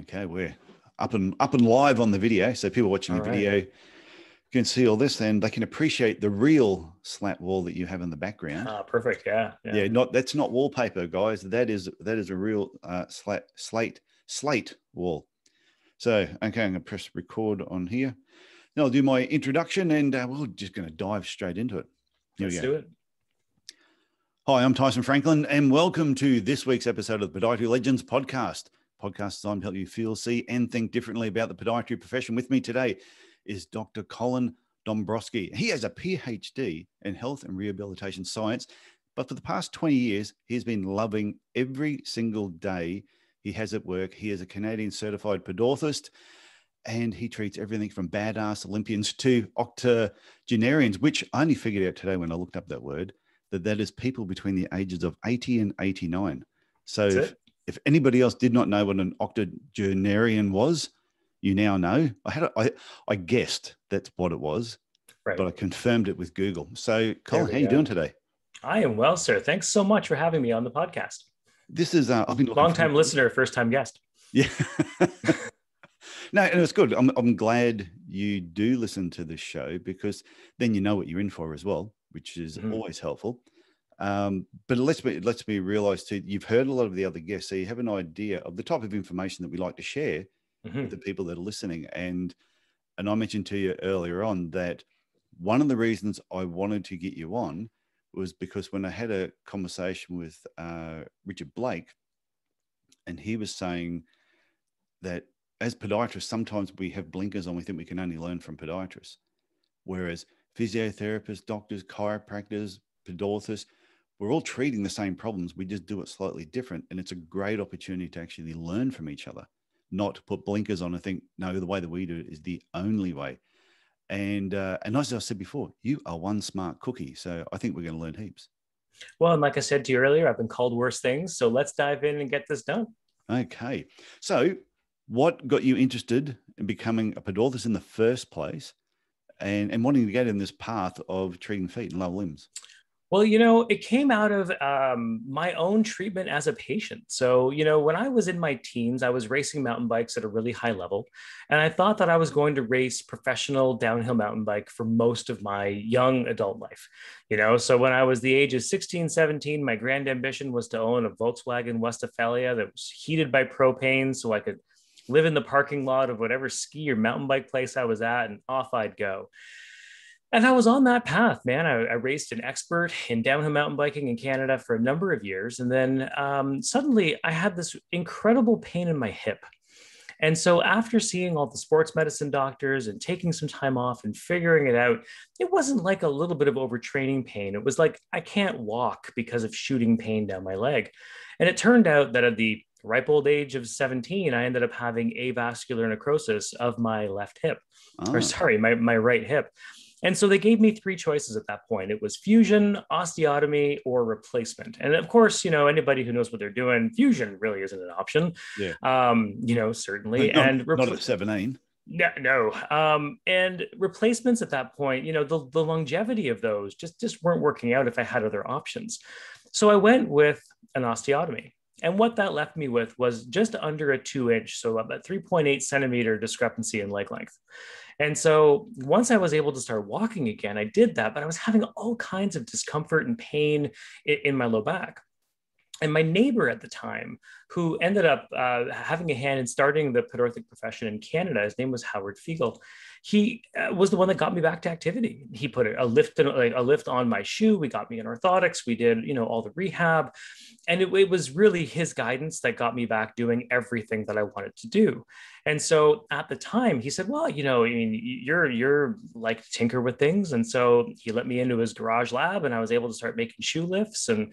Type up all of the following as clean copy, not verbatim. Okay, we're up and live on the video, so people watching the video can see all this, and they can appreciate the real slat wall that you have in the background. Ah, perfect. Yeah. Not that's not wallpaper, guys. That is a real slate wall. So, okay, I'm going to press record on here. Now I'll do my introduction, and we're just going to dive straight into it. Let's do it. Hi, I'm Tyson Franklin, and welcome to this week's episode of the Podiatry Legends Podcast. Podcast designed to help you feel, see, and think differently about the podiatry profession. With me today is Dr. Colin Dombroski. He has a PhD in health and rehabilitation science, but for the past 20 years, he's been loving every single day he has at work. He is a Canadian certified podorthist, and he treats everything from badass Olympians to octogenarians, which I only figured out today when I looked up that word, that is people between the ages of 80 and 89. So if anybody else did not know what an octogenarian was, you now know. I guessed that's what it was, but I confirmed it with Google. So Colin, how are you doing today? I am well, sir. Thanks so much for having me on the podcast. This is I've been long-time listener, first-time guest. Yeah. No, and it's good. I'm glad you do listen to this show, because then you know what you're in for as well, which is always helpful. But it lets me realize too, you've heard a lot of the other guests, so you have an idea of the type of information that we like to share with the people that are listening. And I mentioned to you earlier on that one of the reasons I wanted to get you on was because when I had a conversation with Richard Blake, and he was saying that as podiatrists, sometimes we have blinkers on, we think we can only learn from podiatrists, whereas physiotherapists, doctors, chiropractors, podorthists, we're all treating the same problems. We just do it slightly different. And it's a great opportunity to actually learn from each other, not to put blinkers on and think, no, the way that we do it is the only way. And as I said before, you are one smart cookie. So I think we're going to learn heaps. Well, and like I said to you earlier, I've been called worse things. So let's dive in and get this done. Okay. So what got you interested in becoming a podorthist in the first place? And wanting to get in this path of treating feet and lower limbs? Well, it came out of my own treatment as a patient. So, when I was in my teens, I was racing mountain bikes at a really high level. And I thought that I was going to race professional downhill mountain bike for most of my young adult life. So when I was the age of 16, 17, my grand ambition was to own a Volkswagen Westfalia that was heated by propane so I could live in the parking lot of whatever ski or mountain bike place I was at, and off I'd go. And I was on that path, man. I raced an expert in downhill mountain biking in Canada for a number of years. And then suddenly I had this incredible pain in my hip. And so after seeing all the sports medicine doctors and taking some time off and figuring it out, it wasn't like a little bit of overtraining pain. It was like, I can't walk because of shooting pain down my leg. And it turned out that at the ripe old age of 17, I ended up having avascular necrosis of my left hip, my right hip. And so they gave me three choices at that point. It was fusion, osteotomy, or replacement. And of course, anybody who knows what they're doing, fusion really isn't an option. Yeah. Certainly. Not, and not at 17. No. And replacements at that point, the longevity of those just weren't working out if I had other options. So I went with an osteotomy. And what that left me with was just under a 2-inch, so about 3.8 centimeter discrepancy in leg length. And so once I was able to start walking again, I did that, but I was having all kinds of discomfort and pain in my low back. And my neighbor at the time, who ended up having a hand in starting the podorthic profession in Canada, his name was Howard Fiegel. He was the one that got me back to activity. He put a lift on my shoe. We got me in orthotics. We did, all the rehab. And it was really his guidance that got me back doing everything that I wanted to do. And so at the time he said, well, you're like to tinker with things. And so he let me into his garage lab, and I was able to start making shoe lifts. And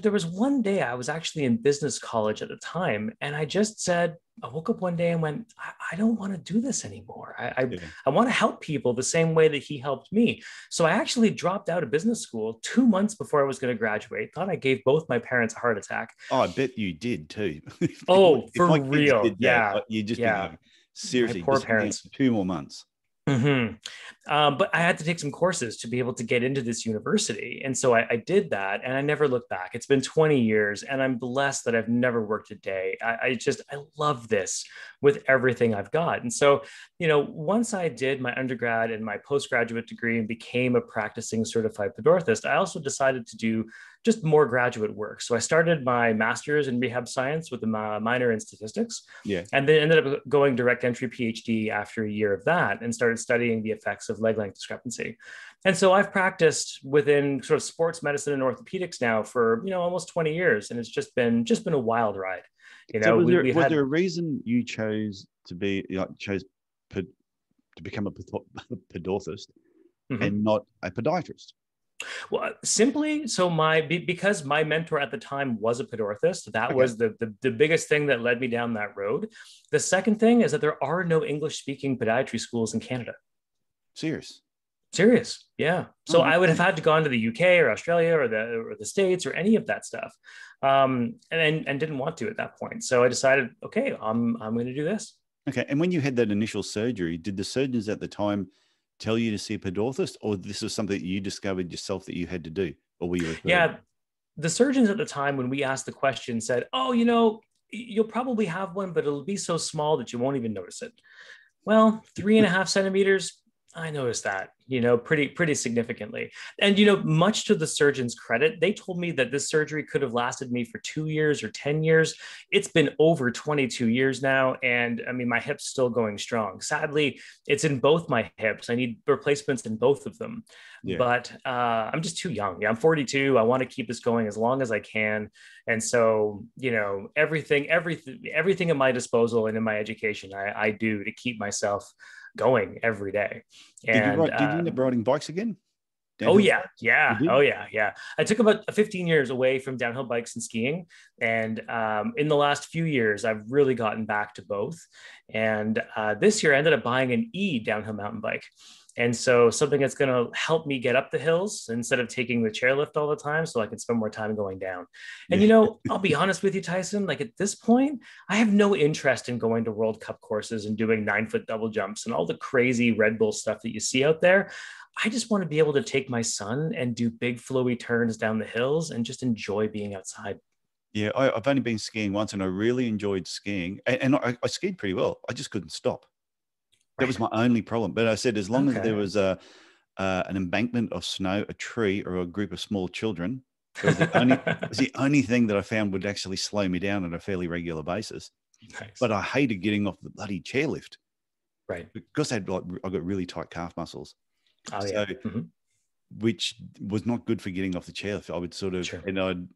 there was one day I was actually in business college at the time, and I woke up one day and went, I don't want to do this anymore. I want to help people the same way that he helped me. So I actually dropped out of business school 2 months before I was going to graduate. Thought I gave both my parents a heart attack. Oh, I bet you did too. Oh, for real. Yeah. You just, seriously, my poor parents. 2 more months. Mm-hmm. But I had to take some courses to be able to get into this university. And so I did that, and I never looked back. It's been 20 years and I'm blessed that I've never worked a day. I love this with everything I've got. And so, you know, once I did my undergrad and my postgraduate degree and became a practicing certified podorthist, I also decided to do just more graduate work. So I started my master's in rehab science with a minor in statistics, and then ended up going direct entry PhD after a year of that and started studying the effects of leg length discrepancy. And so I've practiced within sort of sports medicine and orthopedics now for, you know, almost 20 years. And it's just been a wild ride. You know, so was there a reason you chose to become a podorthist and not a podiatrist? Well, simply because my mentor at the time was a podorthist, that was the biggest thing that led me down that road. The second thing is that there are no English-speaking podiatry schools in Canada. Serious. Yeah. So I would have had to gone to the UK or Australia or the States or any of that stuff. And didn't want to at that point. So I decided, okay, I'm going to do this. Okay. And when you had that initial surgery, did the surgeons at the time tell you to see a podorthist, or this was something that you discovered yourself that you had to do, or were you referred? Yeah. The surgeons at the time, when we asked the question, said, oh, you know, you'll probably have one, but it'll be so small that you won't even notice it. Well, 3.5 centimeters, I noticed that, you know, pretty significantly. And, you know, much to the surgeon's credit, they told me that this surgery could have lasted me for 2 years or 10 years. It's been over 22 years now. And I mean, my hip's still going strong. Sadly, it's in both my hips. I need replacements in both of them, but I'm just too young. Yeah, I'm 42. I want to keep this going as long as I can. And so, you know, everything at my disposal and in my education, I do to keep myself going every day. And did you end up riding bikes again? Downhill? Oh yeah. I took about 15 years away from downhill bikes and skiing, and in the last few years, I've really gotten back to both. And this year, I ended up buying an downhill mountain bike, and so something that's going to help me get up the hills instead of taking the chairlift all the time, so I can spend more time going down. And you know, I'll be honest with you, Tyson, like at this point, I have no interest in going to World Cup courses and doing 9-foot double jumps and all the crazy Red Bull stuff that you see out there. I just want to be able to take my son and do big flowy turns down the hills and just enjoy being outside. Yeah, I've only been skiing once, and I really enjoyed skiing, and I skied pretty well. I just couldn't stop. That was my only problem. But I said, as long as there was an embankment of snow, a tree, or a group of small children, it was the only thing that I found would actually slow me down on a fairly regular basis. Nice. But I hated getting off the bloody chairlift, right? Because I got really tight calf muscles, which was not good for getting off the chairlift. I would sort of, and I'd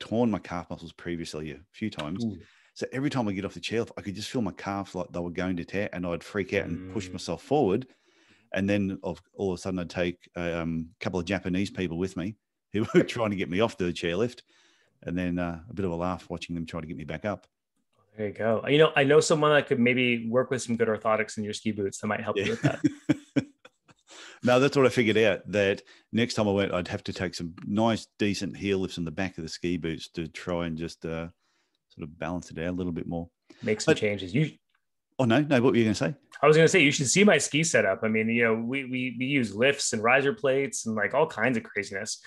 torn my calf muscles previously a few times. Ooh. So every time I get off the chairlift, I could just feel my calves like they were going to tear, and I'd freak out and push myself forward. And then all of a sudden I'd take a couple of Japanese people with me who were trying to get me off the chairlift, and then a bit of a laugh watching them try to get me back up. There you go. You know, I know someone that could maybe work with some good orthotics in your ski boots that might help you with that. No, that's what I figured out, that next time I went, I'd have to take some nice, decent heel lifts in the back of the ski boots to try and just... sort of balance it out a little bit more. Make some changes. What were you going to say? I was going to say, you should see my ski setup. I mean, you know, we use lifts and riser plates and like all kinds of craziness.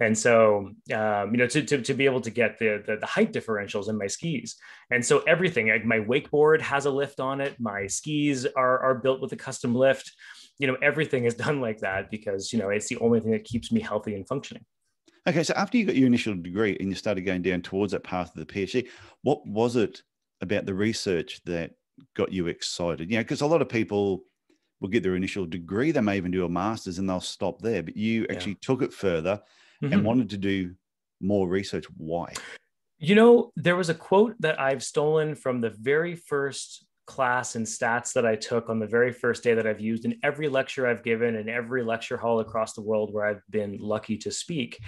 And so, you know, to be able to get the height differentials in my skis. And so everything, like my wakeboard has a lift on it. My skis are built with a custom lift. You know, everything is done like that because, you know, it's the only thing that keeps me healthy and functioning. Okay, so after you got your initial degree and you started going down towards that path of the PhD, what was it about the research that got you excited? You know, because a lot of people will get their initial degree, they may even do a master's and they'll stop there, but you actually took it further and wanted to do more research. Why? You know, there was a quote that I've stolen from the very first class in stats that I took on the very first day that I've used in every lecture I've given in every lecture hall across the world where I've been lucky to speak.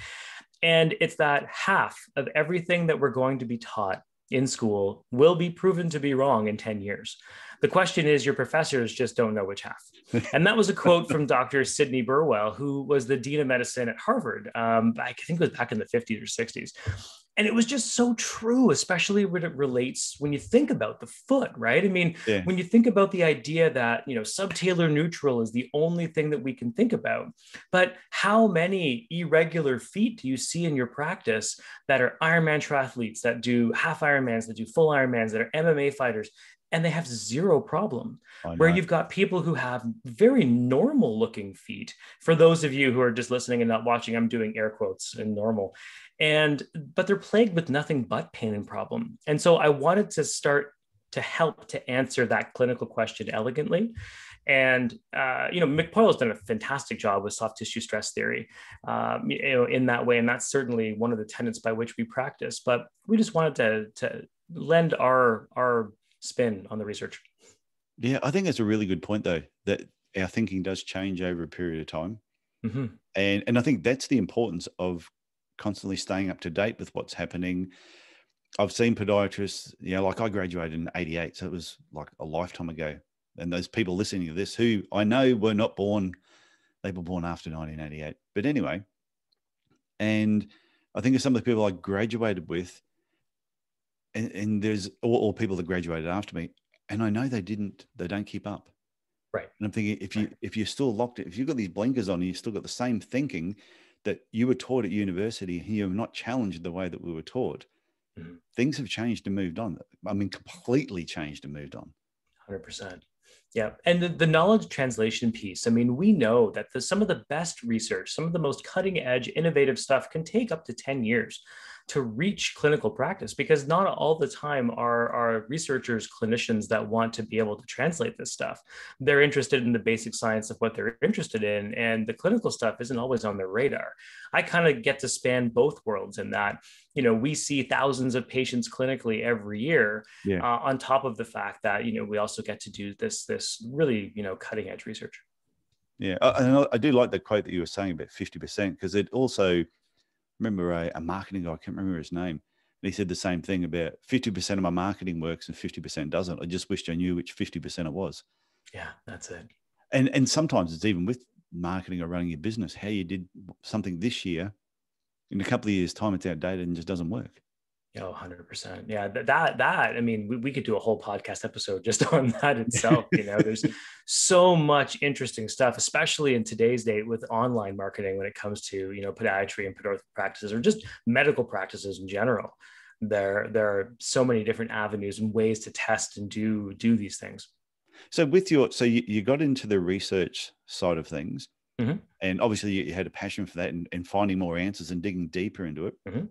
And it's that half of everything that we're going to be taught in school will be proven to be wrong in 10 years. The question is, your professors just don't know which half. And that was a quote from Dr. Sidney Burwell, who was the dean of medicine at Harvard. I think it was back in the 50s or 60s. And it was just so true, especially when it relates, when you think about the foot, right? I mean, yeah. When you think about the idea that, you know, subtalar neutral is the only thing that we can think about, but how many irregular feet do you see in your practice that are Ironman triathletes, that do half Ironmans, that do full Ironmans, that are MMA fighters, and they have zero problem? Where you've got people who have very normal looking feet. For those of you who are just listening and not watching, I'm doing air quotes in normal. But they're plagued with nothing but pain and problem. And so I wanted to start to help to answer that clinical question elegantly. And, you know, McPoyle has done a fantastic job with soft tissue stress theory, you know, in that way. And that's certainly one of the tenets by which we practice, but we just wanted to lend our spin on the research. Yeah, I think that's a really good point, though, that our thinking does change over a period of time. Mm-hmm. And I think that's the importance of constantly staying up to date with what's happening. I've seen podiatrists, you know, like I graduated in 88, so it was like a lifetime ago. And those people listening to this who I know were not born, they were born after 1988. But anyway, and I think of some of the people I graduated with, and there's all people that graduated after me, and I know they don't keep up. Right. And I'm thinking, if you're still locked, if you've got these blinkers on, and you've still got the same thinking that you were taught at university, you're not challenged the way that we were taught. Mm-hmm. Things have changed and moved on. I mean, completely changed and moved on. 100%. Yeah. And the knowledge translation piece, I mean, we know that some of the best research, some of the most cutting edge, innovative stuff can take up to 10 years to reach clinical practice, because not all the time are researchers, clinicians that want to be able to translate this stuff. They're interested in the basic science of what they're interested in, and the clinical stuff isn't always on their radar. I kind of get to span both worlds in that, you know, we see thousands of patients clinically every year, yeah. On top of the fact that, you know, we also get to do this really, you know, cutting edge research. Yeah. And I do like the quote that you were saying about 50%, because it also, remember a marketing guy, I can't remember his name, and he said the same thing about 50% of my marketing works and 50% doesn't. I just wished I knew which 50% it was. Yeah, that's it. And sometimes it's even with marketing or running your business, how you did something this year, in a couple of years' time, it's outdated and just doesn't work. Oh, 100%. Yeah, that I mean, we could do a whole podcast episode just on that itself. You know, there's so much interesting stuff, especially in today's date with online marketing when it comes to, you know, podiatry and podiatric practices or just medical practices in general. There are so many different avenues and ways to test and do these things. So you got into the research side of things, mm-hmm. and obviously you had a passion for that and finding more answers and digging deeper into it. Mm-hmm.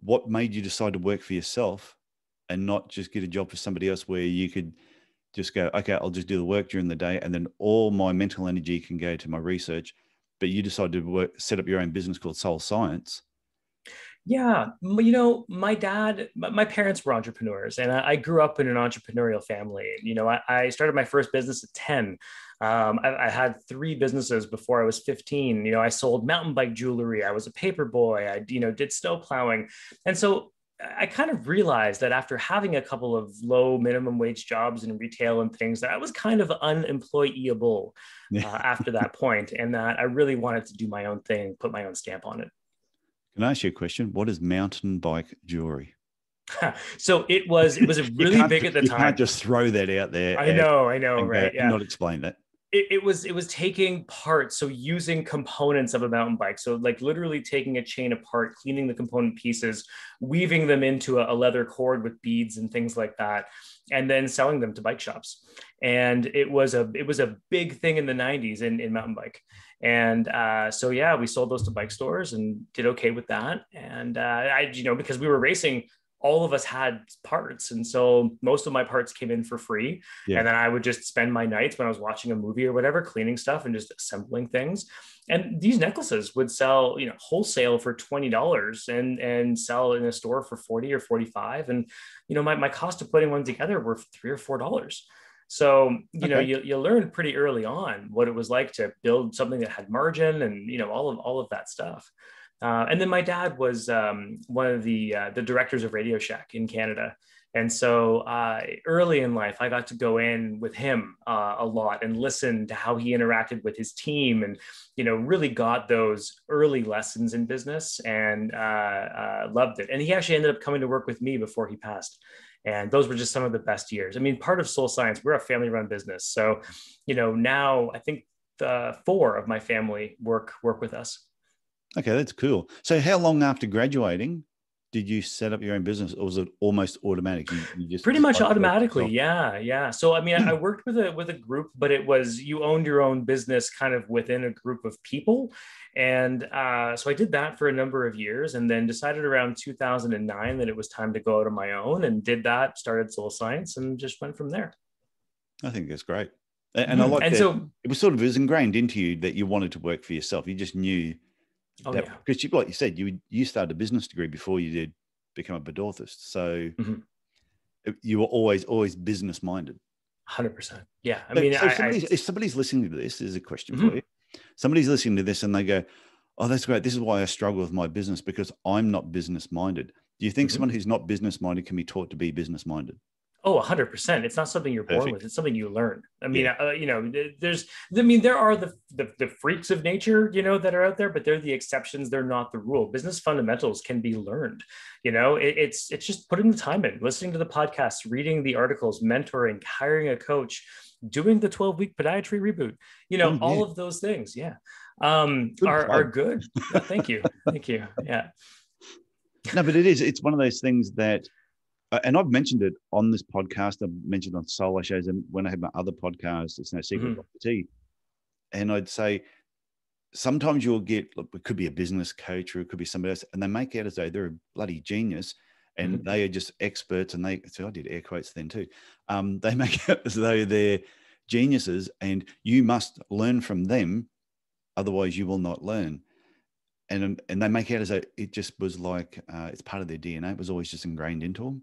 What made you decide to work for yourself and not just get a job for somebody else where you could just go, okay, I'll just do the work during the day and then all my mental energy can go to my research, but you decided to set up your own business called Soul Science. Yeah. You know, my parents were entrepreneurs, and I grew up in an entrepreneurial family. You know, I started my first business at 10. I had three businesses before I was 15. You know, I sold mountain bike jewelry. I was a paper boy. I, you know, did snow plowing. And so I kind of realized that after having a couple of low minimum wage jobs in retail and things, that I was kind of unemployable after that point, and that I really wanted to do my own thing, put my own stamp on it. Can I ask you a question? What is mountain bike jewelry? So it was really big at the time. You can't just throw that out there. I know, right? Yeah. Not explain that. It was taking parts, so using components of a mountain bike. So like literally taking a chain apart, cleaning the component pieces, weaving them into a leather cord with beads and things like that, and then selling them to bike shops. And it was a big thing in the 90s in mountain bike. And so, yeah, we sold those to bike stores and did okay with that. And I, you know, because we were racing, all of us had parts. And so most of my parts came in for free. Yeah. And then I would just spend my nights when I was watching a movie or whatever, cleaning stuff and just assembling things. And these necklaces would sell, you know, wholesale for $20 and sell in a store for $40 or $45. And, you know, my cost of putting one together were $3 or $4. So, you know, you learn pretty early on what it was like to build something that had margin and, you know, all of that stuff. And then my dad was one of the directors of Radio Shack in Canada. And so early in life, I got to go in with him a lot and listen to how he interacted with his team, and, you know, really got those early lessons in business, and loved it. And he actually ended up coming to work with me before he passed. And those were just some of the best years. I mean, part of Soul Science, we're a family-run business. So, you know, now I think four of my family work with us. Okay, that's cool. So how long after graduating did you set up your own business, or was it almost automatic? You just pretty much automatically. Yeah. So, I mean, I worked with a group, but it was, you owned your own business kind of within a group of people. And so I did that for a number of years, and then decided around 2009 that it was time to go out on my own, and did that, started Soul Science, and just went from there. I think that's great. And I like that. So it was sort of, it was ingrained into you that you wanted to work for yourself. You just knew. Oh, that, yeah. Because you, like you said, you started a business degree before you did become a podiatrist. So you were always business minded. 100%. Yeah. I mean, so if somebody's listening to this, there's a question for you. Somebody's listening to this and they go, oh, that's great. This is why I struggle with my business, because I'm not business minded. Do you think someone who's not business minded can be taught to be business minded? Oh, 100%. It's not something you're born with. It's something you learn. I mean, you know, there are the freaks of nature, you know, that are out there, but they're the exceptions. They're not the rule. Business fundamentals can be learned. You know, it's just putting the time in, listening to the podcasts, reading the articles, mentoring, hiring a coach, doing the 12-week podiatry reboot. You know, all of those things. Yeah. Are good. Oh, thank you. Thank you. Yeah. No, but it's one of those things that, and I've mentioned it on this podcast. I've mentioned it on solo shows, and when I had my other podcast, It's No Secret About the Tea. And I'd say sometimes you'll get, look, it could be a business coach, or it could be somebody else, and they make out as though they're a bloody genius, and they are just experts. And they, so I did air quotes then too. They make out as though they're geniuses, and you must learn from them, otherwise you will not learn. And they make out as though it just was like it's part of their DNA. It was always just ingrained into them.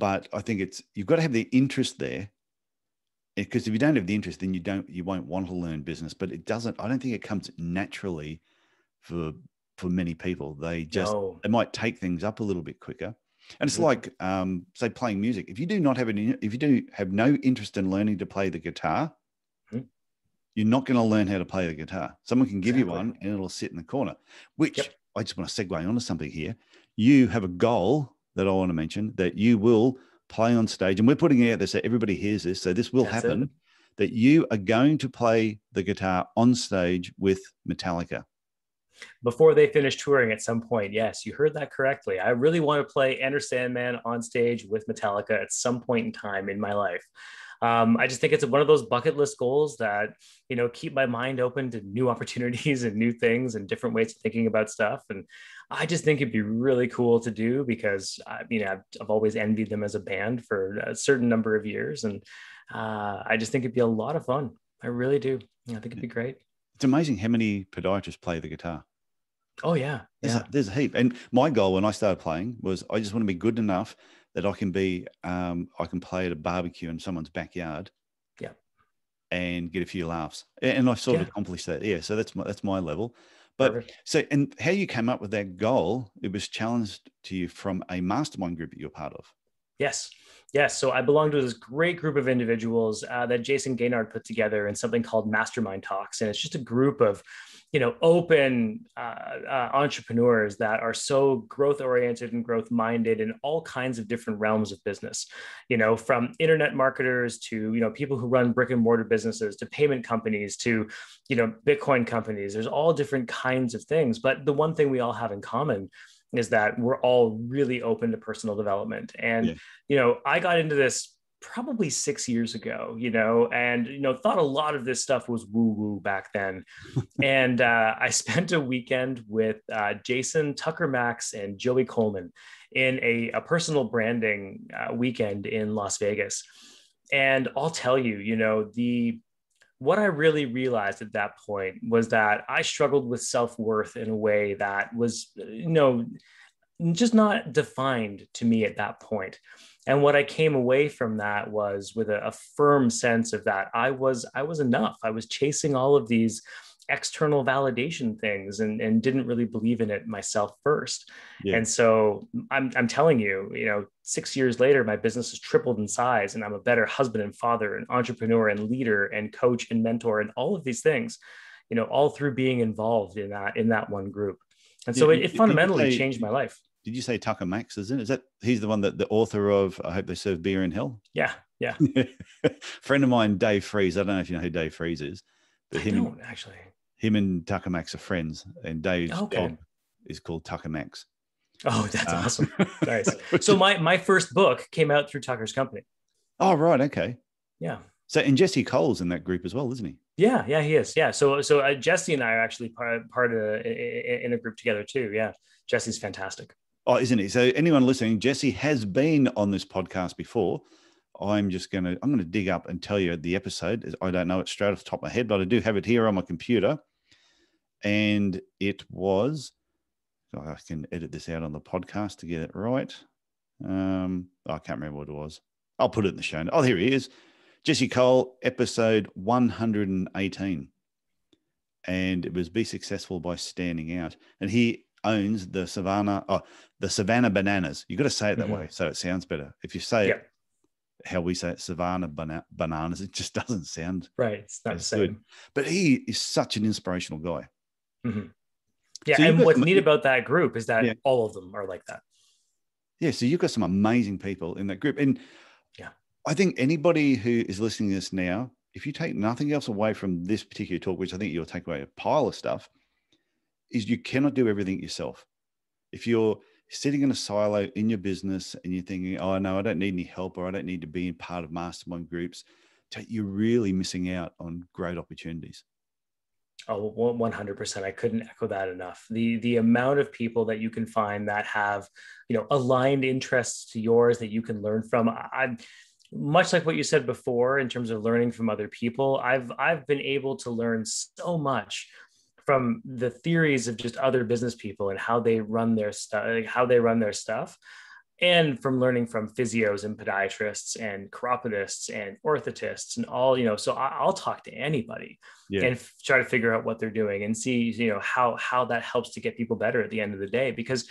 But I think you've got to have the interest there, because if you don't have the interest, then you won't want to learn business. But I don't think it comes naturally for many people. They might take things up a little bit quicker. And it's like say playing music. If you do not have no interest in learning to play the guitar, you're not going to learn how to play the guitar. Someone can give you one, and it'll sit in the corner. Which I just want to segue onto something here. You have a goal that I want to mention, that you will play on stage. And we're putting it out there so everybody hears this. So this will happen, that you are going to play the guitar on stage with Metallica. Before they finish touring at some point. Yes, you heard that correctly. I really want to play Enter Sandman on stage with Metallica at some point in time in my life. I just think it's one of those bucket list goals that, you know, keep my mind open to new opportunities and new things and different ways of thinking about stuff. And I just think it'd be really cool to do, because I've always envied them as a band for a certain number of years. And I just think it'd be a lot of fun. I really do. I think it'd be great. It's amazing how many podiatrists play the guitar. Oh, yeah. There's a heap. And my goal when I started playing was I just want to be good enough that I can play at a barbecue in someone's backyard, and get a few laughs. And I sort of accomplished that. Yeah, so that's my level. But so, and how you came up with that goal? It was challenged to you from a mastermind group that you're part of. Yes. So I belong to this great group of individuals that Jason Gaynard put together in something called Mastermind Talks. And it's just a group of, you know, open entrepreneurs that are so growth oriented and growth minded in all kinds of different realms of business, you know, from internet marketers to, you know, people who run brick and mortar businesses, to payment companies, to, you know, Bitcoin companies. There's all different kinds of things. But the one thing we all have in common is that we're all really open to personal development. And, you know, I got into this probably 6 years ago, you know, and, you know, thought a lot of this stuff was woo-woo back then. And I spent a weekend with Jason, Tucker Max, and Joey Coleman in a personal branding weekend in Las Vegas. And I'll tell you, you know, what I really realized at that point was that I struggled with self-worth in a way that was, you know, just not defined to me at that point. And what I came away from that was with a firm sense of that I was enough. I was chasing all of these external validation things and didn't really believe in it myself first. Yeah. And so I'm telling you, 6 years later, my business has tripled in size and I'm a better husband and father and entrepreneur and leader and coach and mentor and all of these things, all through being involved in that one group. And so it fundamentally changed my life. Did you say Tucker Max is in? Is that he's the one that the author of I Hope They Serve Beer in Hell? Yeah. Yeah. Friend of mine, Dave Freeze. I don't know if you know who Dave Freeze is, but him and Tucker Max are friends, and Dave's dog is called Tucker Max. Oh, that's awesome. Nice. So my first book came out through Tucker's company. Oh, right. Okay. Yeah. So, and Jesse Cole's in that group as well, isn't he? Yeah. Yeah, he is. Yeah. So Jesse and I are actually part of a group together too. Yeah. Jesse's fantastic. Oh, isn't he? So anyone listening, Jesse has been on this podcast before. I'm going to dig up and tell you the episode. I don't know it straight off the top of my head, but I do have it here on my computer. And it was, I can edit this out on the podcast to get it right. I can't remember what it was. I'll put it in the show. Oh, here he is. Jesse Cole, episode 118. And it was Be Successful by Standing Out. And he owns the Savannah Bananas. You've got to say it that way so it sounds better. If you say it how we say it, Savannah Bananas, it just doesn't sound right. It's not the same. Good. But he is such an inspirational guy. Mm-hmm. Yeah, so and what's neat about that group is that all of them are like that. Yeah, so you've got some amazing people in that group. And I think anybody who is listening to this now, if you take nothing else away from this particular talk, which I think you'll take away a pile of stuff, is you cannot do everything yourself. If you're sitting in a silo in your business and you're thinking, oh, no, I don't need any help, or I don't need to be in part of mastermind groups, you're really missing out on great opportunities. Oh, 100%. I couldn't echo that enough. The amount of people that you can find that have, aligned interests to yours that you can learn from. I much like what you said before, in terms of learning from other people, I've been able to learn so much from the theories of just other business people and how they run their stuff, and from learning from physios and podiatrists and chiropodists and orthotists and all, so I'll talk to anybody and try to figure out what they're doing and see, how that helps to get people better at the end of the day. Because,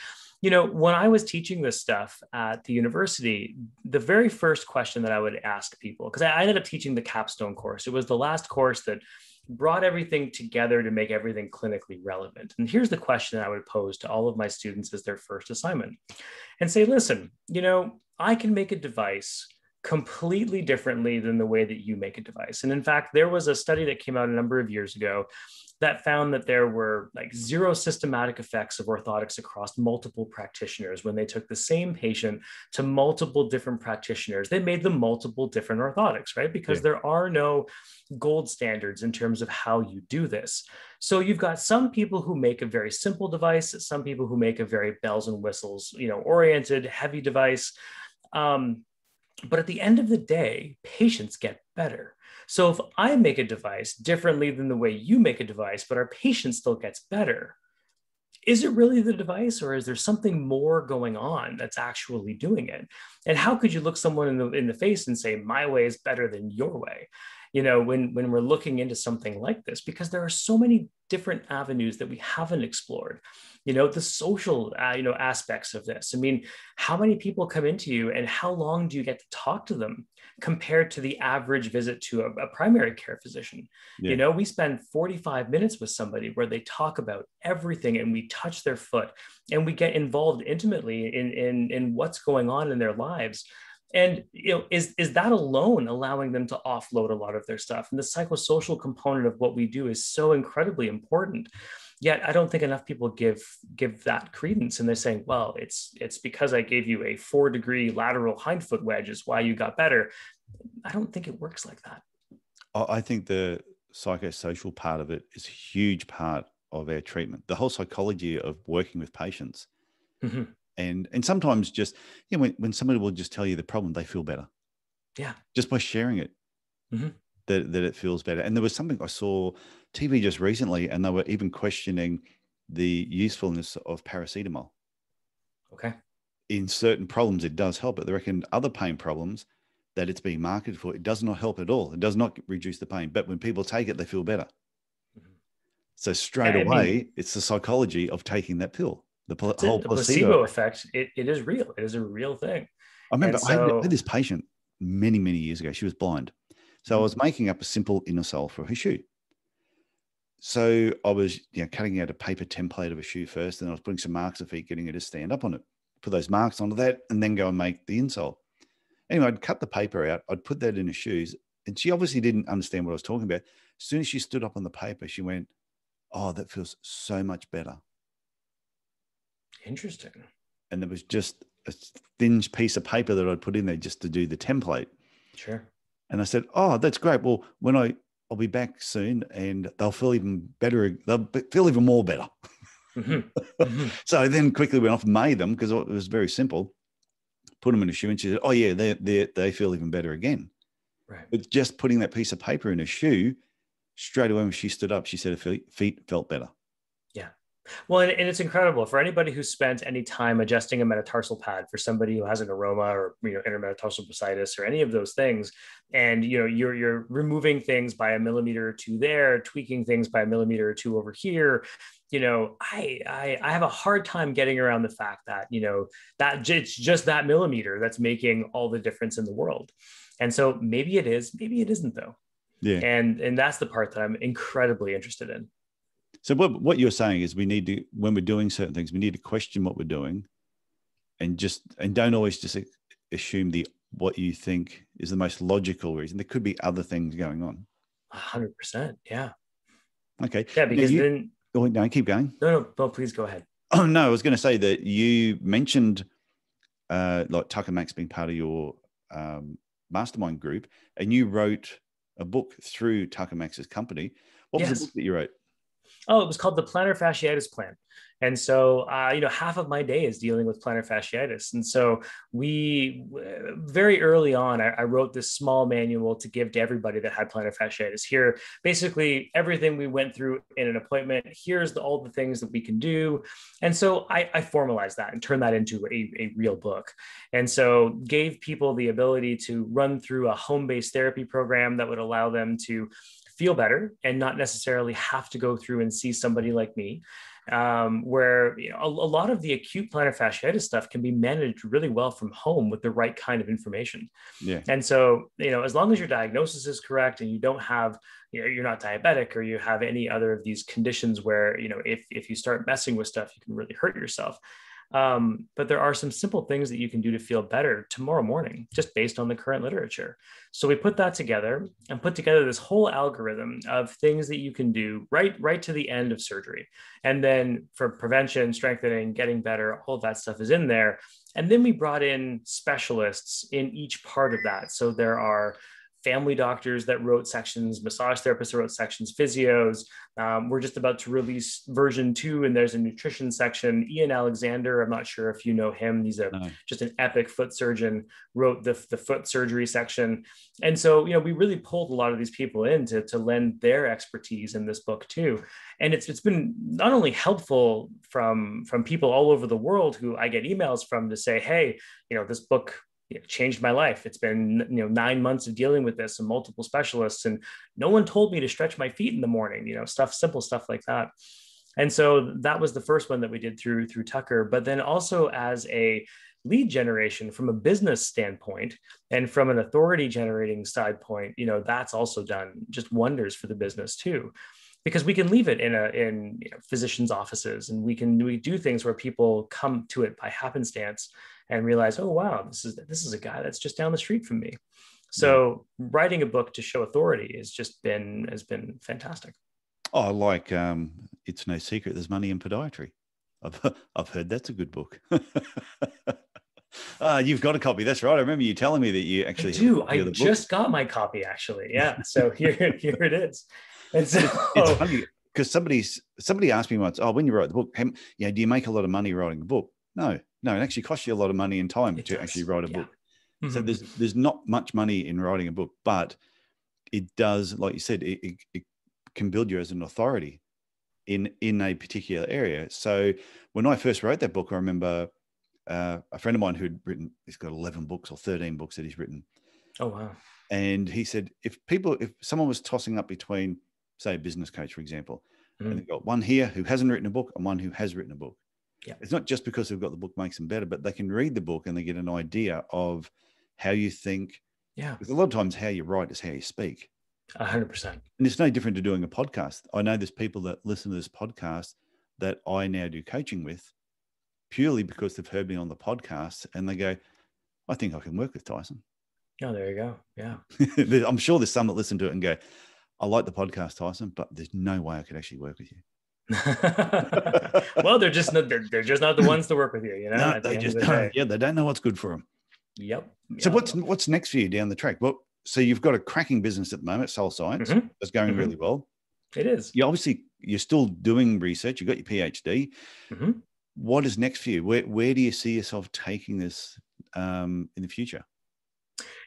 when I was teaching this stuff at the university, the very first question that I would ask people, because I ended up teaching the capstone course. It was the last course that brought everything together to make everything clinically relevant. And here's the question I would pose to all of my students as their first assignment and say, listen, I can make a device completely differently than the way that you make a device. And in fact, there was a study that came out a number of years ago that found that there were zero systematic effects of orthotics across multiple practitioners. When they took the same patient to multiple different practitioners, they made them multiple different orthotics, right? Because there are no gold standards in terms of how you do this. So you've got some people who make a very simple device, some people who make a very bells and whistles, oriented, heavy device. But at the end of the day, patients get better. So if I make a device differently than the way you make a device, but our patient still gets better, is it really the device, or is there something more going on that's actually doing it? And how could you look someone in the face and say, my way is better than your way? When we're looking into something like this, because there are so many different avenues that we haven't explored, the social, aspects of this. I mean, how many people come into you and how long do you get to talk to them compared to the average visit to a primary care physician? Yeah. We spend 45 minutes with somebody where they talk about everything and we touch their foot and we get involved intimately in what's going on in their lives. And is that alone allowing them to offload a lot of their stuff? And the psychosocial component of what we do is so incredibly important. Yet I don't think enough people give that credence. And they're saying, well, it's because I gave you a 4-degree lateral hindfoot wedge is why you got better. I don't think it works like that. I think the psychosocial part of it is a huge part of our treatment. The whole psychology of working with patients. Mm-hmm. And sometimes just, when somebody will just tell you the problem, they feel better. Yeah. Just by sharing it, that it feels better. And there was something I saw TV just recently, and they were even questioning the usefulness of paracetamol. Okay. In certain problems, it does help, but they reckon other pain problems that it's being marketed for, it does not help at all. It does not reduce the pain. But when people take it, they feel better. So straight away, I mean, it's the psychology of taking that pill. The whole placebo effect, it is real. It is a real thing. I remember I had this patient many, many years ago. She was blind. So I was making up a simple inner sole for her shoe. So I was cutting out a paper template of a shoe first, and I was putting some marks of feet, getting her to stand up on it, put those marks onto that, and then go and make the insole. Anyway, I'd cut the paper out. I'd put that in her shoes, and she obviously didn't understand what I was talking about. As soon as she stood up on the paper, she went, "Oh, that feels so much better." Interesting. And there was just a thin piece of paper that I'd put in there just to do the template. Sure. And I said, "Oh, that's great. Well, when I'll be back soon, and they'll feel even better. They'll feel even more better." Mm-hmm. Mm-hmm. So I then quickly went off and made them, because it was very simple. Put them in a shoe, and she said, "Oh yeah, they feel even better again." Right. But just putting that piece of paper in a shoe, straight away when she stood up, she said her feet felt better. Yeah. Well, and it's incredible for anybody who's spent any time adjusting a metatarsal pad for somebody who has an aroma or intermetatarsal bursitis or any of those things. And you're removing things by a millimeter or two there, tweaking things by a millimeter or two over here. I have a hard time getting around the fact that that it's just that millimeter that's making all the difference in the world. And so maybe it is, maybe it isn't though. Yeah. And that's the part that I'm incredibly interested in. So what you're saying is we need to, when we're doing certain things, we need to question what we're doing, and don't always just assume what you think is the most logical reason. There could be other things going on. 100%. Yeah. Okay. Yeah, because then. Oh no, keep going. No, please go ahead. Oh no, I was going to say that you mentioned like Tucker Max being part of your mastermind group, and you wrote a book through Tucker Max's company. What was the book that you wrote? Oh, it was called The Plantar Fasciitis Plan. And so, half of my day is dealing with plantar fasciitis. And so we, very early on, I wrote this small manual to give to everybody that had plantar fasciitis. Here, basically everything we went through in an appointment, here's all the things that we can do. And so I formalized that and turned that into a real book. And so gave people the ability to run through a home-based therapy program that would allow them to feel better and not necessarily have to go through and see somebody like me, where a lot of the acute plantar fasciitis stuff can be managed really well from home with the right kind of information. Yeah. And so, as long as your diagnosis is correct and you don't have, you're not diabetic or you have any other of these conditions where, if you start messing with stuff, you can really hurt yourself. But there are some simple things that you can do to feel better tomorrow morning, just based on the current literature. So we put that together and put together this whole algorithm of things that you can do right to the end of surgery. And then for prevention, strengthening, getting better, all of that stuff is in there. And then we brought in specialists in each part of that. So there are family doctors that wrote sections, massage therapists that wrote sections, physios. We're just about to release version 2, and there's a nutrition section. Ian Alexander, I'm not sure if you know him. He's just an epic foot surgeon, wrote the foot surgery section. And so, we really pulled a lot of these people in to lend their expertise in this book too. And it's been not only helpful from people all over the world who I get emails from to say, hey, this book, it changed my life. It's been 9 months of dealing with this and multiple specialists, and no one told me to stretch my feet in the morning, simple stuff like that. And so that was the first one that we did through Tucker, but then also as a lead generation from a business standpoint and from an authority generating side point, that's also done just wonders for the business too. Because we can leave it in physicians' offices, and we do things where people come to it by happenstance and realize, oh wow, this is a guy that's just down the street from me. So writing a book to show authority has been fantastic. Oh, like it's no secret there's money in podiatry. I've heard that's a good book. You've got a copy. That's right. I remember you telling me that you actually do. I just got my copy actually. Yeah. So here it is. And so it's funny because somebody asked me once, when you write the book, do you make a lot of money writing the book? No, it actually costs you a lot of money and time actually write a book. Mm-hmm. So there's not much money in writing a book, but it does, like you said, it can build you as an authority in a particular area. So when I first wrote that book, I remember a friend of mine who'd written, he's got 11 books or 13 books that he's written. Oh, wow. And he said, if someone was tossing up between, say, a business coach, for example, And they've got one here who hasn't written a book and one who has written a book. Yeah. It's not just because they've got the book makes them better, but they can read the book and they get an idea of how you think. Yeah. Because a lot of times how you write is how you speak. 100%. And it's no different to doing a podcast. I know there's people that listen to this podcast that I now do coaching with purely because they've heard me on the podcast and they go, I think I can work with Tyson. Oh, there you go. Yeah. I'm sure there's some that listen to it and go, I like the podcast, Tyson, but there's no way I could actually work with you. Well, they're just not the ones to work with you, you know. No, they just don't. Yeah, they don't know what's good for them. Yep. So what's next for you down the track? Well, so you've got a cracking business at the moment, Soul Science. Mm-hmm. That's going really well. It is. You're still doing research. You've got your PhD. Mm-hmm. What is next for you? Where do you see yourself taking this in the future?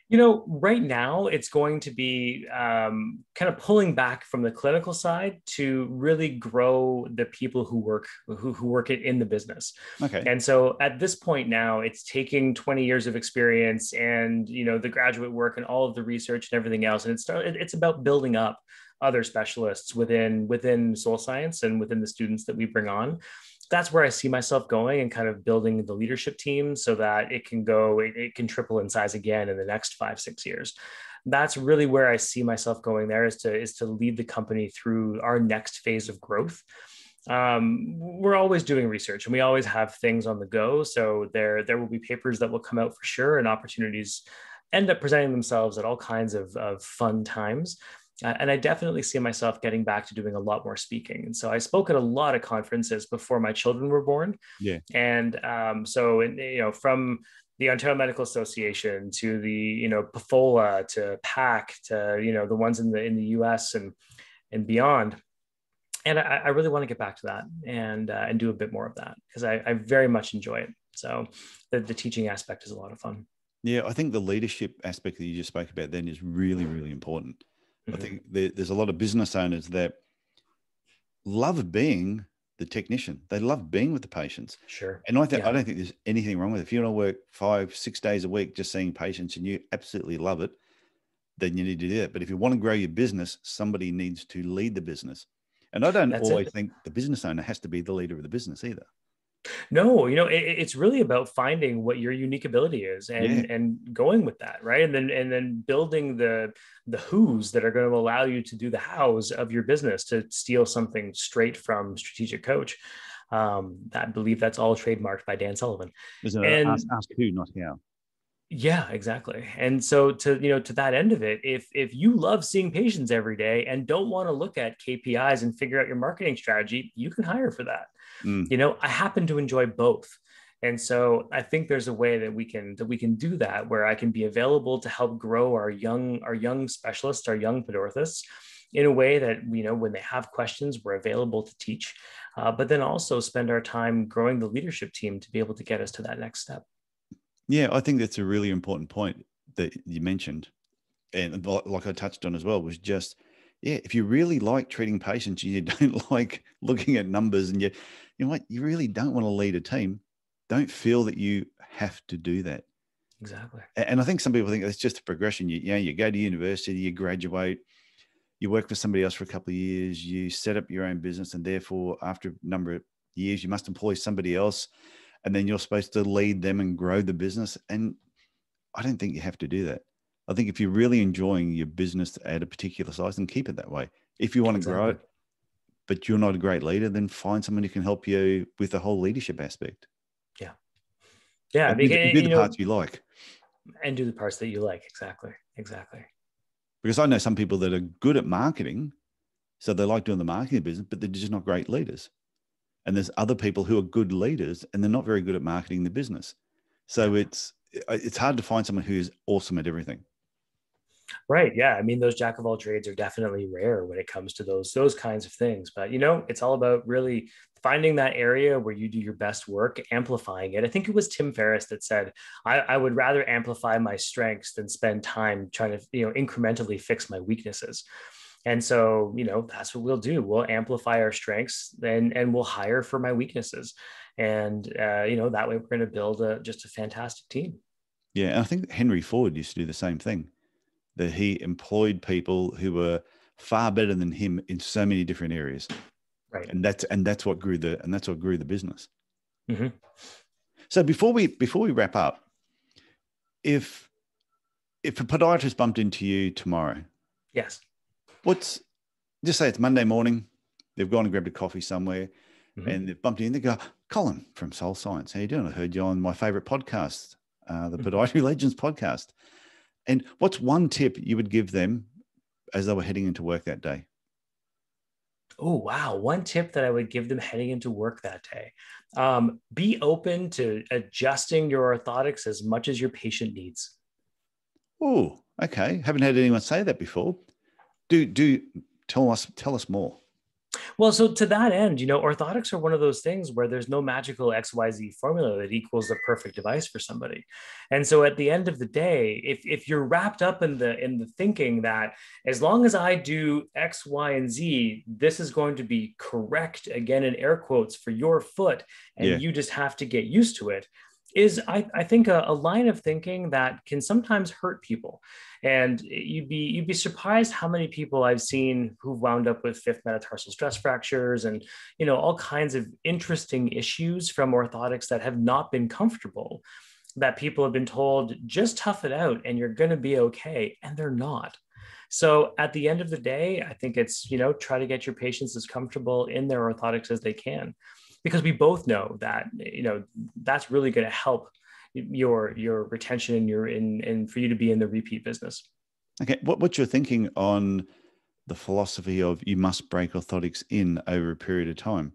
You know, right now it's going to be kind of pulling back from the clinical side to really grow the people who work in the business. Okay. And so at this point now, it's taking 20 years of experience and, you know, the graduate work and all of the research and everything else. And it's about building up other specialists within Soul Science and within the students that we bring on. That's where I see myself going and kind of building the leadership team so that it can triple in size again in the next 5-6 years. That's really where I see myself going there is to lead the company through our next phase of growth. We're always doing research and we always have things on the go. So there will be papers that will come out for sure and opportunities end up presenting themselves at all kinds of fun times. And I definitely see myself getting back to doing a lot more speaking. And so I spoke at a lot of conferences before my children were born. Yeah. And from the Ontario Medical Association to the, you know, PFOA to PAC to, you know, the ones in the US and beyond. And I really want to get back to that and do a bit more of that because I very much enjoy it. So the teaching aspect is a lot of fun. Yeah. I think the leadership aspect that you just spoke about then is really, really important. I think there's a lot of business owners that love being the technician. They love being with the patients. Sure. And I don't think there's anything wrong with it. If you want to work 5-6 days a week just seeing patients and you absolutely love it, then you need to do that. But if you want to grow your business, somebody needs to lead the business. And I don't always think the business owner has to be the leader of the business either. No, you know, it's really about finding what your unique ability is and going with that, right? And then building the who's that are going to allow you to do the how's of your business, to steal something straight from Strategic Coach. I believe that's all trademarked by Dan Sullivan. Ask who, not how. Yeah, exactly. And so to that end of it, if you love seeing patients every day and don't want to look at KPIs and figure out your marketing strategy, you can hire for that. You know, I happen to enjoy both. And so I think there's a way that we can do that, where I can be available to help grow our young specialists, our young podorthists in a way that, you know, when they have questions, we're available to teach, but then also spend our time growing the leadership team to be able to get us to that next step. Yeah, I think that's a really important point that you mentioned. And like I touched on as well, was just, yeah, if you really like treating patients, you don't like looking at numbers and you know what, you really don't want to lead a team. Don't feel that you have to do that. Exactly. And I think some people think it's just a progression. You go to university, you graduate, you work for somebody else for a couple of years, you set up your own business, and therefore after a number of years, you must employ somebody else. And then you're supposed to lead them and grow the business. And I don't think you have to do that. I think if you're really enjoying your business at a particular size, then keep it that way. If you want to grow it, but you're not a great leader, then find someone who can help you with the whole leadership aspect. Yeah. Yeah. Do the parts that you like. Exactly. Exactly. Because I know some people that are good at marketing. So they like doing the marketing business, but they're just not great leaders. And there's other people who are good leaders and they're not very good at marketing the business. So it's hard to find someone who is awesome at everything. Right. Yeah. I mean, those jack of all trades are definitely rare when it comes to those kinds of things. But, you know, it's all about really finding that area where you do your best work, amplifying it. I think it was Tim Ferriss that said, I would rather amplify my strengths than spend time trying to, you know, incrementally fix my weaknesses. And so, you know, that's what we'll do. We'll amplify our strengths and we'll hire for my weaknesses. And, you know, that way we're going to build just a fantastic team. Yeah. And I think Henry Ford used to do the same thing, that he employed people who were far better than him in so many different areas. Right. And that's what grew the business. Mm-hmm. So before we wrap up, if a podiatrist bumped into you tomorrow, yes, just say it's Monday morning, they've gone and grabbed a coffee somewhere, mm-hmm. and they've bumped in. They go, Colin from Soul Science, how you doing? I heard you on my favorite podcast, the Podiatry Legends Podcast. And what's one tip you would give them as they were heading into work that day? Oh, wow. One tip that I would give them heading into work that day. Be open to adjusting your orthotics as much as your patient needs. Oh, okay. Haven't had anyone say that before. Do tell us more. Well, so to that end, orthotics are one of those things where there's no magical XYZ formula that equals the perfect device for somebody. And so at the end of the day, if you're wrapped up in the thinking that as long as I do X, Y, and Z, this is going to be correct, again, in air quotes, for your foot, and you just have to get used to it, is I think a line of thinking that can sometimes hurt people. And you'd be surprised how many people I've seen who've wound up with fifth metatarsal stress fractures and, all kinds of interesting issues from orthotics that have not been comfortable, that people have been told, just tough it out and you're going to be okay. And they're not. So at the end of the day, I think it's, try to get your patients as comfortable in their orthotics as they can, because we both know that, that's really going to help your retention and for you to be in the repeat business. Okay. What's your thinking on the philosophy of you must break orthotics in over a period of time?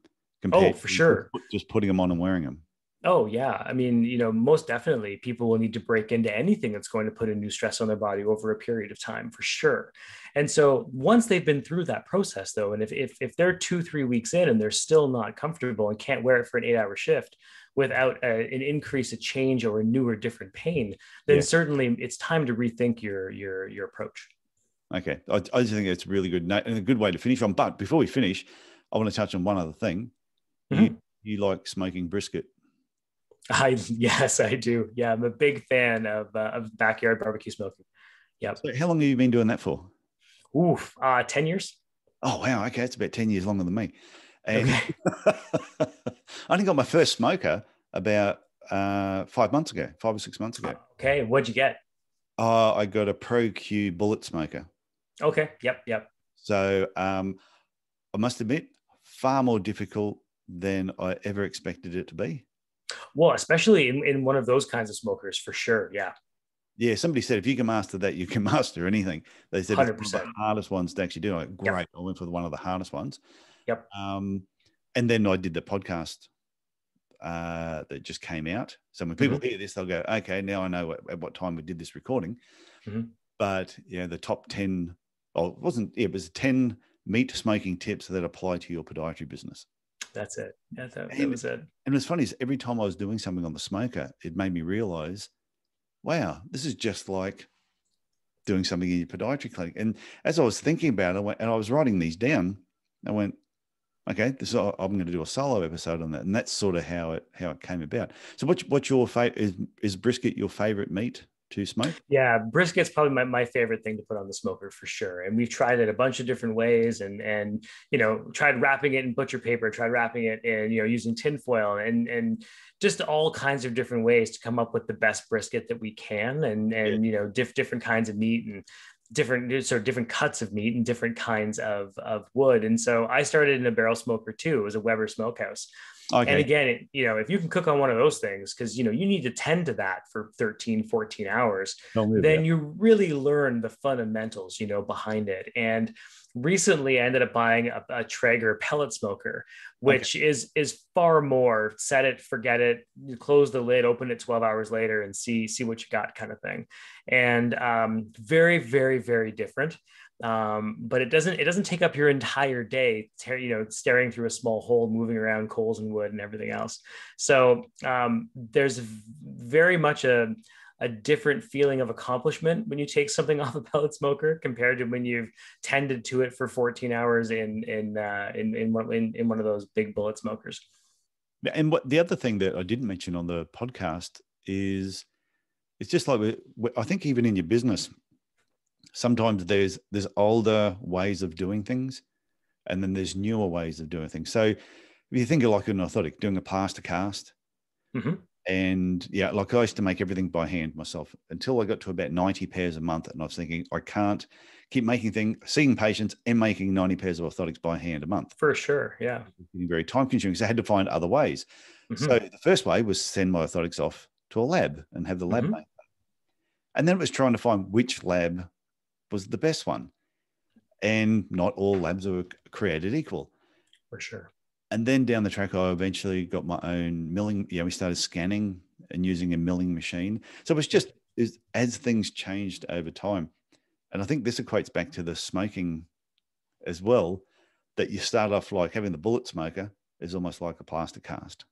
Oh, for sure. Just putting them on and wearing them. Oh yeah. I mean, most definitely people will need to break into anything that's going to put a new stress on their body over a period of time, for sure. And so once they've been through that process though, and if they're 2-3 weeks in and they're still not comfortable and can't wear it for an 8-hour shift without an increase, a change, or a new or different pain, then certainly it's time to rethink your approach. Okay. I just think it's really good note and a good way to finish on. But before we finish, I want to touch on one other thing. Mm-hmm. You like smoking brisket. Yes, I do. Yeah, I'm a big fan of backyard barbecue smoking. Yeah. So how long have you been doing that for? 10 years. Oh, wow. Okay. It's about 10 years longer than me. And okay. I only got my first smoker about 5 or 6 months ago. Okay. What'd you get? I got a Pro-Q bullet smoker. Okay. Yep. So I must admit, far more difficult than I ever expected it to be. Well, especially in one of those kinds of smokers, for sure. Yeah. Yeah. Somebody said, if you can master that, you can master anything. They said 100%. It's one of the hardest ones to actually do. Like, great. Yep. I went for one of the hardest ones. Yep. And then I did the podcast that just came out. So when people hear this, they'll go, okay, now I know at what time we did this recording. Mm-hmm. But the top 10, it was 10 meat smoking tips that apply to your podiatry business. That's it. That was it. And what's funny is every time I was doing something on the smoker, it made me realize, wow, this is just like doing something in your podiatry clinic. And as I was thinking about it, I was writing these down, I went, okay, I'm going to do a solo episode on that. And that's sort of how it came about. So what's your favorite, is brisket your favorite meat to smoke? Yeah, brisket's probably my favorite thing to put on the smoker, for sure. And we've tried it a bunch of different ways and tried wrapping it in butcher paper, tried wrapping it in using tin foil and just all kinds of different ways to come up with the best brisket that we can and different kinds of meat and different cuts of meat and different kinds of wood. And so I started in a barrel smoker too. It was a Weber smokehouse. Okay. And again, if you can cook on one of those things, because, you need to tend to that for 13, 14 hours, then you really learn the fundamentals, behind it. And recently I ended up buying a Traeger pellet smoker, which is far more set it, forget it, you close the lid, open it 12 hours later and see what you got kind of thing. And very, very, very different. But it doesn't take up your entire day, staring through a small hole, moving around coals and wood and everything else. So there's very much a different feeling of accomplishment when you take something off a pellet smoker compared to when you've tended to it for 14 hours in one of those big bullet smokers. And the other thing that I didn't mention on the podcast is it's just like I think even in your business, sometimes there's older ways of doing things And then there's newer ways of doing things. So if you think of like an orthotic, doing a plaster cast. Mm-hmm. And yeah, like I used to make everything by hand myself until I got to about 90 pairs a month. And I was thinking, I can't keep making things, seeing patients and making 90 pairs of orthotics by hand a month. For sure. Yeah. Very time consuming. So I had to find other ways. Mm-hmm. So the first way was send my orthotics off to a lab and have the lab make them. And then it was trying to find which lab was the best one. And not all labs are created equal. For sure. And then down the track, I eventually got my own milling. Yeah, we started scanning and using a milling machine. So it was just as things changed over time. And I think this equates back to the smoking as well, that you start off like having the bullet smoker is almost like a plaster cast.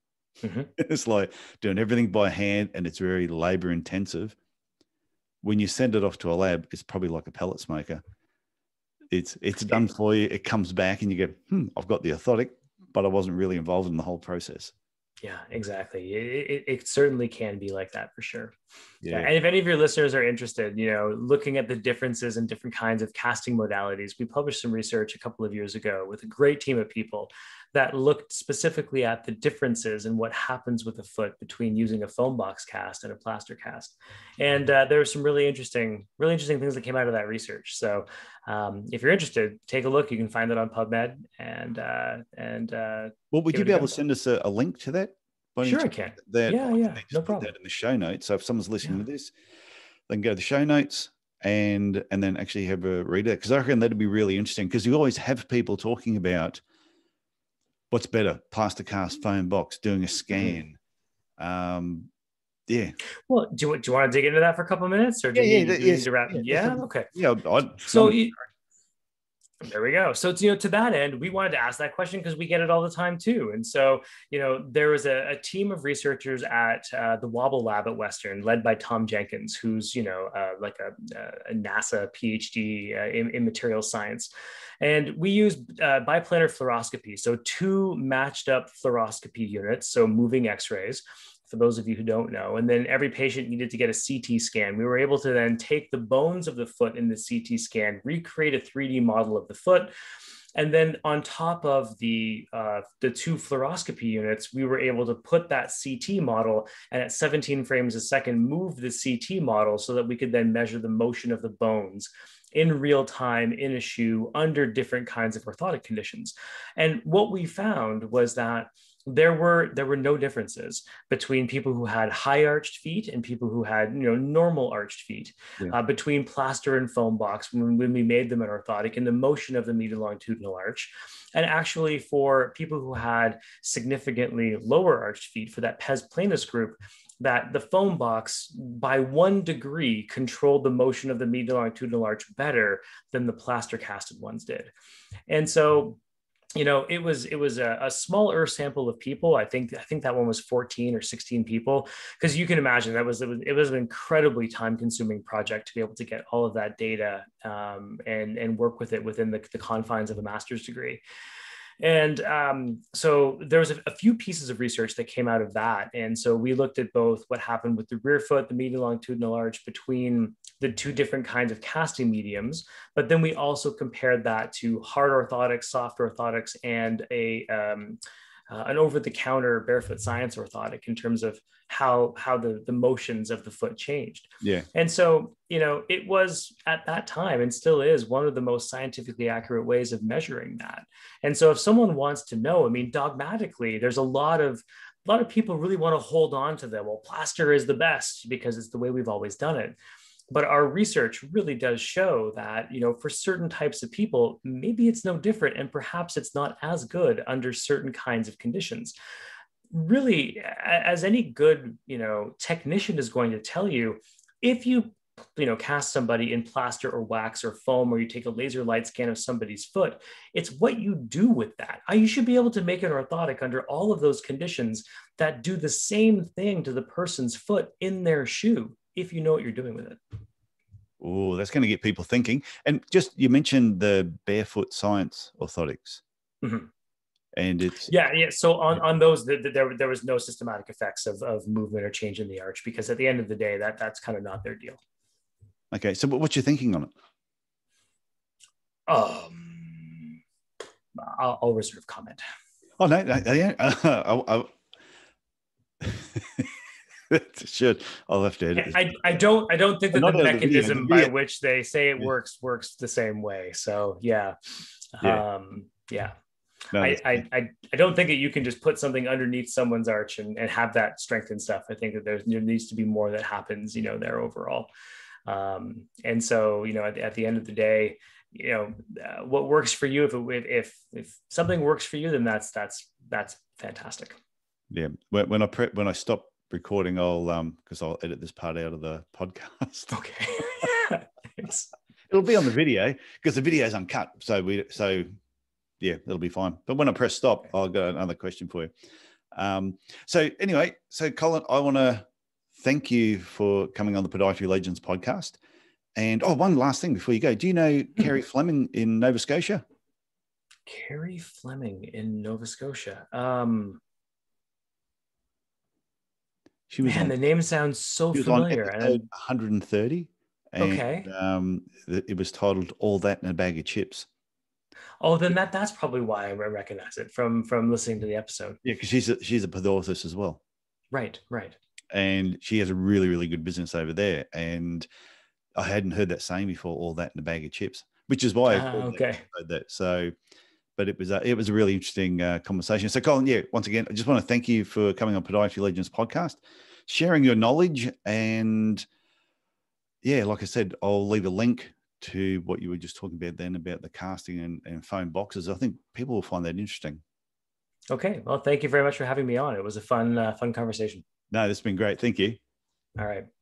Mm-hmm. It's like doing everything by hand and it's very labor intensive. When you send it off to a lab, it's probably like a pellet smoker. It's done for you. It comes back and you go, I've got the orthotic, but I wasn't really involved in the whole process. Yeah, exactly. It certainly can be like that for sure. Yeah. And if any of your listeners are interested, looking at the differences in different kinds of casting modalities, we published some research a couple of years ago with a great team of people that looked specifically at the differences in what happens with a foot between using a foam box cast and a plaster cast. And there were some really interesting things that came out of that research. So if you're interested, take a look. You can find it on PubMed and well, would you be able to send us a link to that? Sure, I can. Yeah, no problem. That in the show notes. So if someone's listening to this, they can go to the show notes and then actually have a read of it. Because I reckon that'd be really interesting, because you always have people talking about what's better, plaster cast, foam box, doing a scan. Yeah. Well, do you want to dig into that for a couple of minutes, or do you need to wrap? Yeah. Okay. Yeah. There we go. So, to that end, we wanted to ask that question because we get it all the time too. And so, there was a team of researchers at the Wobble Lab at Western, led by Tom Jenkins, who's, like a NASA PhD in material science. And we used biplanar fluoroscopy. So two matched up fluoroscopy units, so moving x-rays, for those of you who don't know. And then every patient needed to get a CT scan. We were able to then take the bones of the foot in the CT scan, recreate a 3D model of the foot. And then on top of the two fluoroscopy units, we were able to put that CT model, and at 17 frames a second, move the CT model so that we could then measure the motion of the bones in real time in a shoe under different kinds of orthotic conditions. And what we found was that there were no differences between people who had high arched feet and people who had normal arched feet, between plaster and foam box when we made them an orthotic, and the motion of the medial longitudinal arch. And actually, for people who had significantly lower arched feet, for that pes planus group, that the foam box by 1 degree controlled the motion of the medial longitudinal arch better than the plaster casted ones did. And so it was a smaller sample of people. I think that one was 14 or 16 people, because you can imagine it was an incredibly time-consuming project to be able to get all of that data and work with it within the confines of a master's degree. And so there was a few pieces of research that came out of that. And so we looked at both what happened with the rear foot, the medial longitudinal arch, between the two different kinds of casting mediums. But then we also compared that to hard orthotics, soft orthotics, and an over-the-counter Barefoot Science orthotic in terms of how the motions of the foot changed. Yeah. And so, it was at that time, and still is, one of the most scientifically accurate ways of measuring that. And so if someone wants to know, dogmatically, there's a lot of people really want to hold on to them. Well, plaster is the best because it's the way we've always done it. But our research really does show that, for certain types of people, maybe it's no different, and perhaps it's not as good under certain kinds of conditions. Really, as any good, technician is going to tell you, if you, cast somebody in plaster or wax or foam, or you take a laser light scan of somebody's foot, it's what you do with that. You should be able to make an orthotic under all of those conditions that do the same thing to the person's foot in their shoe, if you know what you're doing with it. Oh, that's going to get people thinking. And just, you mentioned the Barefoot Science orthotics. Mm-hmm. And it's... Yeah. So on those, there was no systematic effects of movement or change in the arch, because at the end of the day, that's kind of not their deal. Okay. So what's your thinking on it? I'll reserve comment. Oh, no, Shit, I'll have to edit this. I don't think that the mechanism by which they say it works the same way. So yeah. No, I don't think that you can just put something underneath someone's arch and have that strength and stuff. I think that there needs to be more that happens, there overall. And so, at the end of the day, what works for you, if something works for you, then that's fantastic. Yeah. When I stop recording, I'll, cause I'll edit this part out of the podcast. Okay. It'll be on the video because the video is uncut. So yeah, it'll be fine. But when I press stop, I'll got another question for you. So Colin, I want to thank you for coming on the Podiatry Legends podcast. And one last thing before you go. Do you know Kerry Fleming in Nova Scotia? Kerry Fleming in Nova Scotia. She was the name sounds so familiar. On episode 130. And, okay. It was titled All That in a Bag of Chips. Oh, then that's probably why I recognize it from listening to the episode. Yeah, because she's a podorthist as well. Right. And she has a really, really good business over there. And I hadn't heard that saying before, all that in a bag of chips, which is why I heard that. So, but it was a really interesting conversation. So Colin, once again, I just want to thank you for coming on Podiatry Legends podcast, sharing your knowledge. And like I said, I'll leave a link to what you were just talking about then about the casting and foam boxes. I think people will find that interesting. Okay. Well, thank you very much for having me on. It was a fun conversation. No, this has been great. Thank you. All right.